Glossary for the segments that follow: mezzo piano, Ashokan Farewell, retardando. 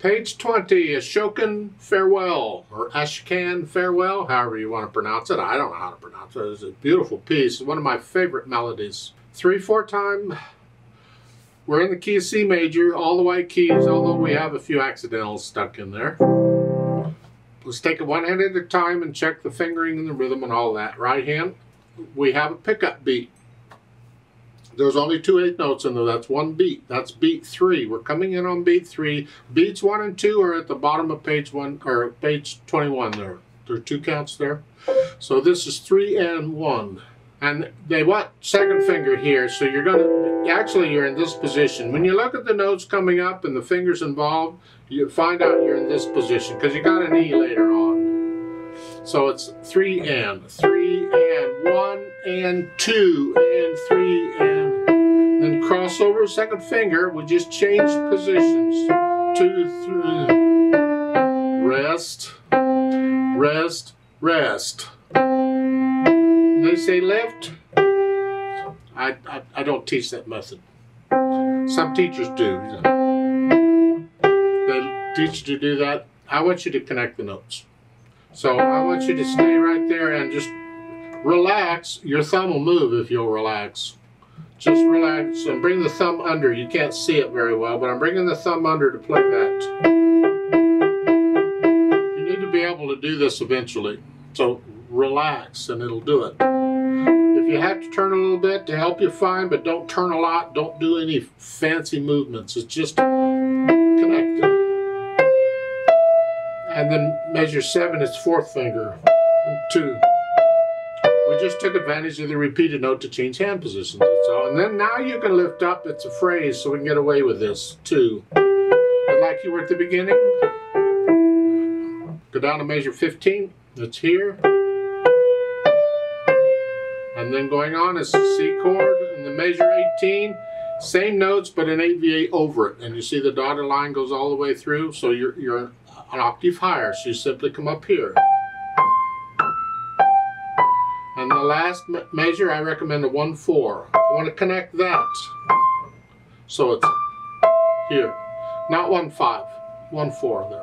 Page 20, Ashokan Farewell, or Ashokan Farewell, however you want to pronounce it. I don't know how to pronounce it. It's a beautiful piece, one of my favorite melodies. 3/4 time, we're in the key of C major, all the white keys, although we have a few accidentals stuck in there. Let's take it one hand at a time and check the fingering and the rhythm and all that. Right hand, we have a pickup beat. There's only 2/8 notes in there. That's one beat. That's beat 3. We're coming in on beat 3. Beats 1 and 2 are at the bottom of page 21 there. There are 2 counts there. So this is 3 and 1. And they want second finger here, so you're going to, actually you're in this position. When you look at the notes coming up and the fingers involved, you find out you're in this position because you got an E later on. So it's 3 and 1 and 2 and 3 and then crossover second finger. We just change positions. 2, 3, rest, rest, rest. They say left. I don't teach that method. Some teachers do. They teach you to do that. I want you to connect the notes. So I want you to stay right there and just relax. Your thumb will move if you'll relax. Just relax and bring the thumb under. You can't see it very well, but I'm bringing the thumb under to play that. You need to be able to do this eventually. So relax and it'll do it. If you have to turn a little bit to help you, fine, but don't turn a lot. Don't do any fancy movements. It's just connected. And then measure 7 is 4th finger. 2. We just took advantage of the repeated note to change hand positions. That's all. And then now you can lift up. It's a phrase, so we can get away with this. 2. But like you were at the beginning. Go down to measure 15. It's here. And then going on is the C chord, and the measure 18, same notes but an 8 VA over it. And you see the dotted line goes all the way through, so you're an octave higher, so you simply come up here. And the last measure, I recommend a 1/4. I want to connect that. So it's here, not 1/5, 1/4 there.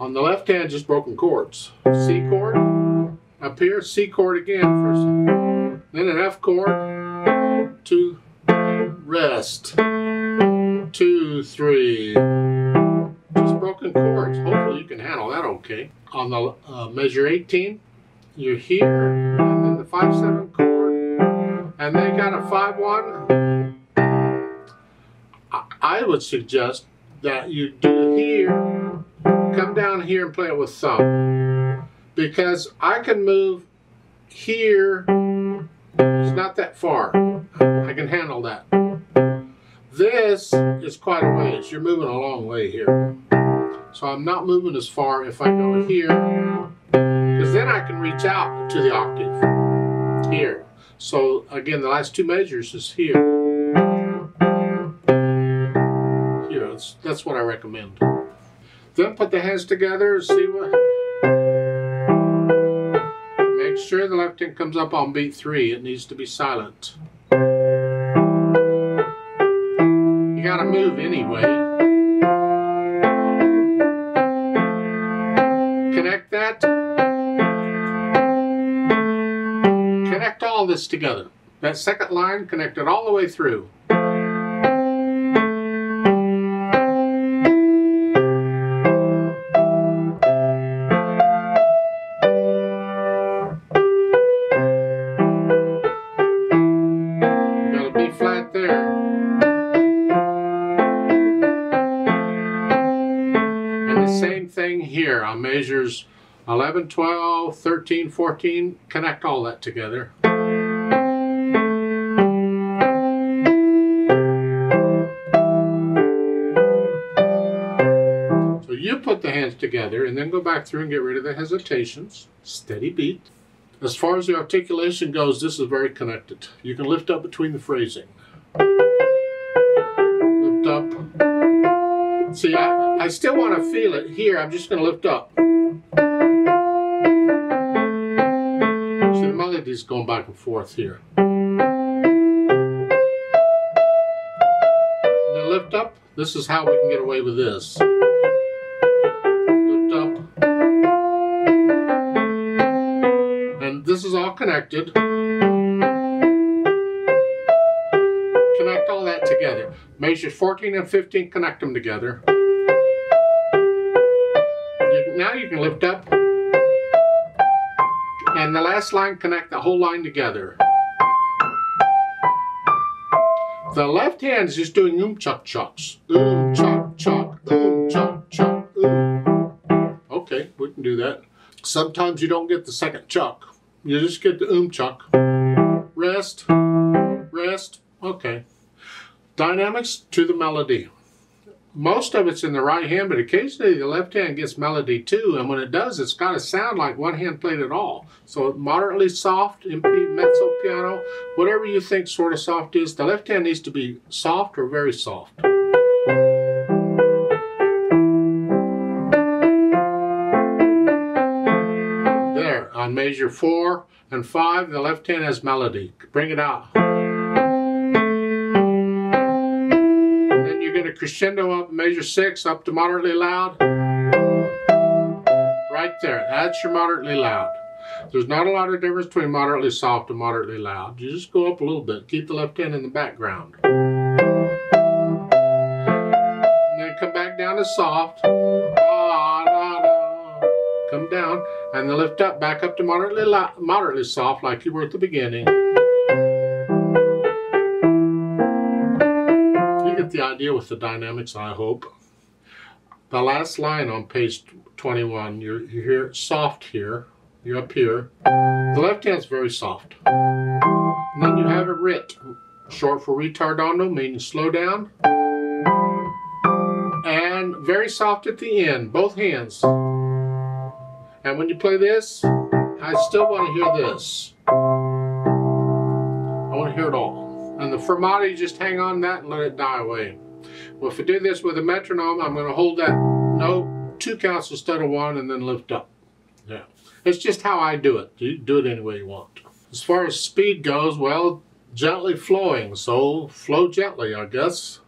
On the left hand, just broken chords. C chord, up here, C chord again first. Then an F chord, 2, rest, 2, 3. Just broken chords. Hopefully you can handle that okay. On the measure 18, you're here, and then the 5/7 chord, and they got a 5/1. I would suggest that you do here, come down here and play it with thumb, because I can move here. It's not that far. I can handle that. This is quite a ways. You're moving a long way here. So I'm not moving as far if I go here, because then I can reach out to the octave here. So again, the last 2 measures is here. Here, that's what I recommend. Then put the hands together, see what... Sure, the left hand comes up on beat 3. It needs to be silent. You gotta move anyway. Connect that. Connect all this together. That second line, connect it all the way through. Here on measures 11, 12, 13, 14, connect all that together. So you put the hands together and then go back through and get rid of the hesitations. Steady beat. As far as the articulation goes, this is very connected. You can lift up between the phrasing. Lift up. See, I still want to feel it here. I'm just going to lift up. See, the melody's going back and forth here. And then lift up. This is how we can get away with this. connected. Connect all that together. Measures 14 and 15, connect them together. Now you can lift up. And the last line, connect the whole line together. The left hand is just doing chuck-chucks. Chuck-chuck, chuck-chuck, Okay, we can do that. Sometimes you don't get the second chuck. You just get the chuck. Rest, rest, okay. Dynamics to the melody. Most of it's in the right hand, but occasionally the left hand gets melody too, and when it does, it's got to sound like one hand played at all. So moderately soft, MP, mezzo piano, whatever you think sort of soft is, the left hand needs to be soft or very soft. There, on measure 4 and 5, the left hand has melody. Bring it out. Crescendo up, measure 6, up to moderately loud. Right there, that's your moderately loud. There's not a lot of difference between moderately soft and moderately loud. You just go up a little bit, keep the left hand in the background. And then come back down to soft. Come down, and then lift up, back up to moderately soft like you were at the beginning. The idea with the dynamics, I hope. The last line on page 21, you're here, soft here, you're up here. The left hand's very soft. And then you have a rit, short for retardando, meaning slow down. And very soft at the end, both hands. And when you play this, I still want to hear this. I want to hear it all. And the fermati, just hang on that and let it die away. Well, if I do this with a metronome, I'm going to hold that note 2 counts instead of 1 and then lift up. Yeah, it's just how I do it. You do it any way you want. As far as speed goes, well, gently flowing. So flow gently, I guess.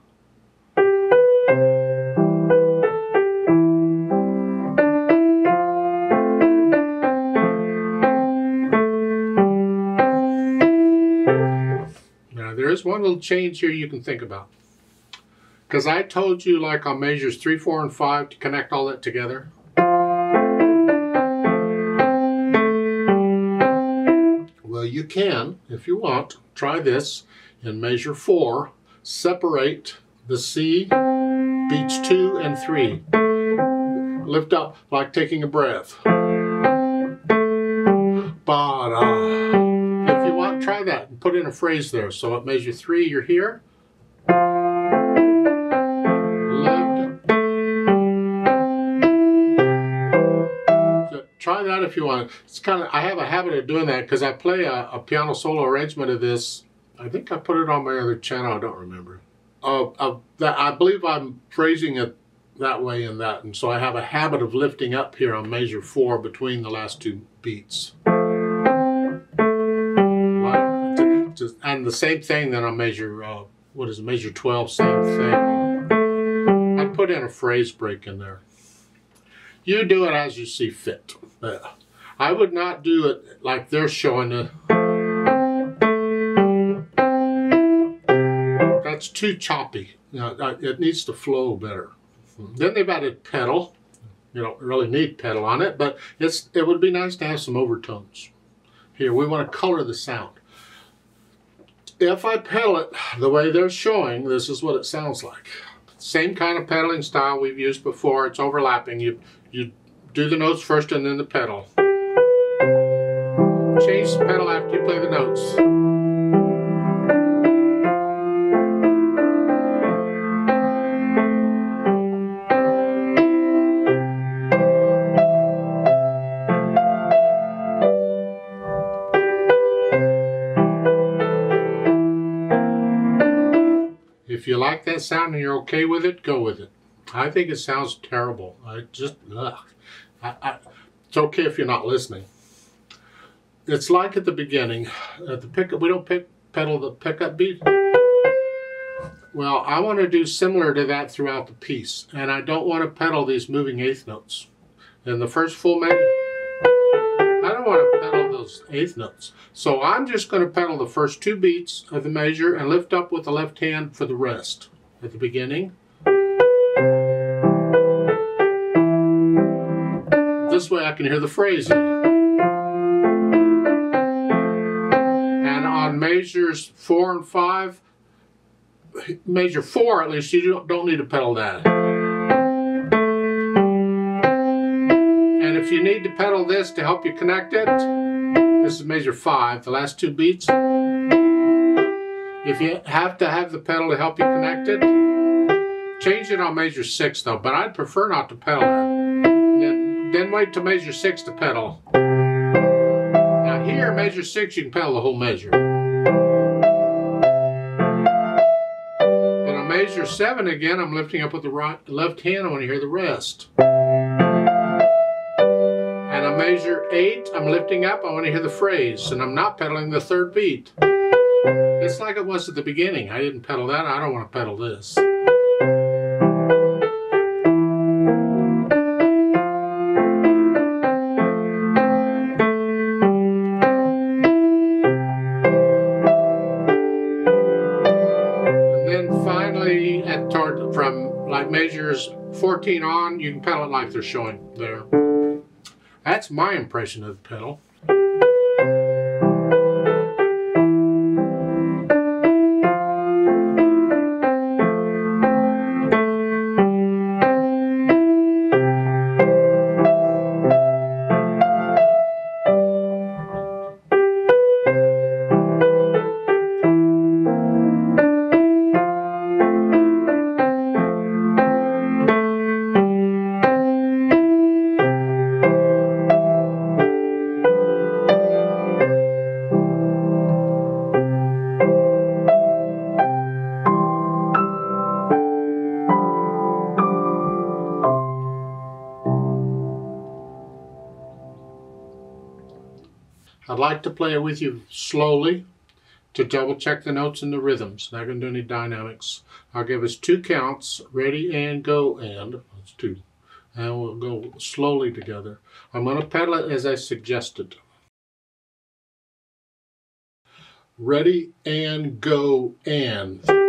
There's one little change here you can think about, because I told you, like on measures 3, 4, and 5, to connect all that together. Well, you can, if you want, try this in measure 4. Separate the C, beats 2 and 3. Lift up like taking a breath. Ba-da. Try that and put in a phrase there. So at measure 3, you're here. Left. So try that if you want. It's kind of, I have a habit of doing that because I play a piano solo arrangement of this. I think I put it on my other channel. I don't remember. I believe I'm phrasing it that way in that. And so I have a habit of lifting up here on measure 4 between the last 2 beats. And the same thing then on measure, what is it, measure 12, same thing. I put in a phrase break in there. You do it as you see fit. I would not do it like they're showing it. That's too choppy. You know, it needs to flow better. Then they've added pedal. You don't really need pedal on it, but it would be nice to have some overtones. Here, we want to color the sound. If I pedal it the way they're showing, this is what it sounds like. Same kind of pedaling style we've used before. It's overlapping. You do the notes first and then the pedal. Change the pedal after you play the notes. If you like that sound and you're okay with it, go with it. I think it sounds terrible. It's okay if you're not listening. It's like at the beginning, at the pickup, we don't pedal the pickup beat. Well, I want to do similar to that throughout the piece, and I don't want to pedal these moving eighth notes. In the first full measure, I don't want to pedal those those eighth notes. So I'm just going to pedal the first two beats of the measure and lift up with the left hand for the rest at the beginning. This way I can hear the phrasing. And on measures 4 and 5, measure 4 at least, you don't need to pedal that. If you need to pedal this to help you connect it, this is measure 5, the last two beats. If you have to have the pedal to help you connect it, change it on measure 6 though, but I'd prefer not to pedal it. Then wait till measure 6 to pedal. Now here, measure 6, you can pedal the whole measure. But on measure 7 again, I'm lifting up with the left hand. I want to hear the rest. Measure 8, I'm lifting up, I want to hear the phrase, and I'm not pedaling the third beat. It's like it was at the beginning. I didn't pedal that, I don't want to pedal this. And then finally, from like measures 14 on, you can pedal it like they're showing there. That's my impression of the pedal. I'd like to play it with you slowly to double check the notes and the rhythms. Not going to do any dynamics. I'll give us 2 counts, ready and go, and that's 2. And we'll go slowly together. I'm going to pedal it as I suggested. Ready and go and.